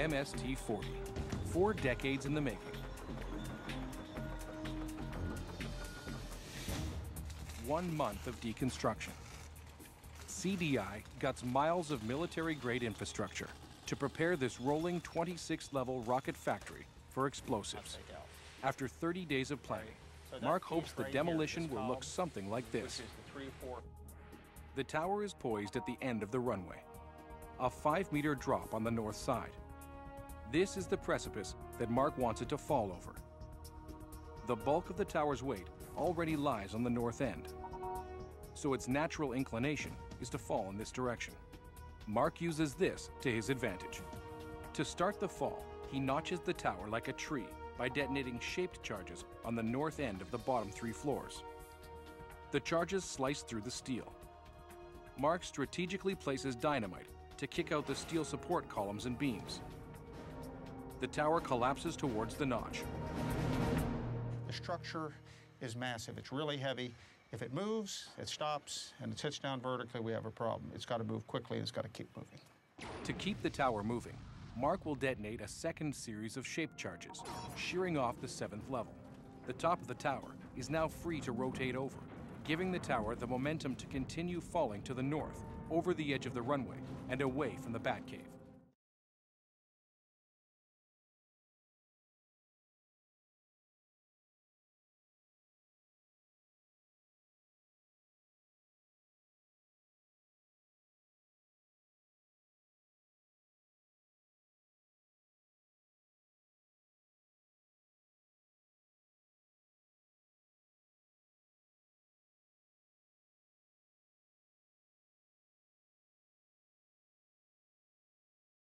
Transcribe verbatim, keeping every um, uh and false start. M S T forty, four decades in the making. One month of deconstruction. C D I guts miles of military-grade infrastructure to prepare this rolling twenty-six level rocket factory for explosives. After thirty days of planning, Mark hopes the demolition will look something like this. The tower is poised at the end of the runway, a five meter drop on the north side. This is the precipice that Mark wants it to fall over. The bulk of the tower's weight already lies on the north end, so its natural inclination is to fall in this direction. Mark uses this to his advantage. To start the fall, he notches the tower like a tree by detonating shaped charges on the north end of the bottom three floors. The charges slice through the steel. Mark strategically places dynamite to kick out the steel support columns and beams. The tower collapses towards the notch. The structure is massive. It's really heavy. If it moves, it stops, and it sits down vertically, we have a problem. It's got to move quickly, and it's got to keep moving. To keep the tower moving, Mark will detonate a second series of shape charges, shearing off the seventh level. The top of the tower is now free to rotate over, giving the tower the momentum to continue falling to the north, over the edge of the runway, and away from the Batcave.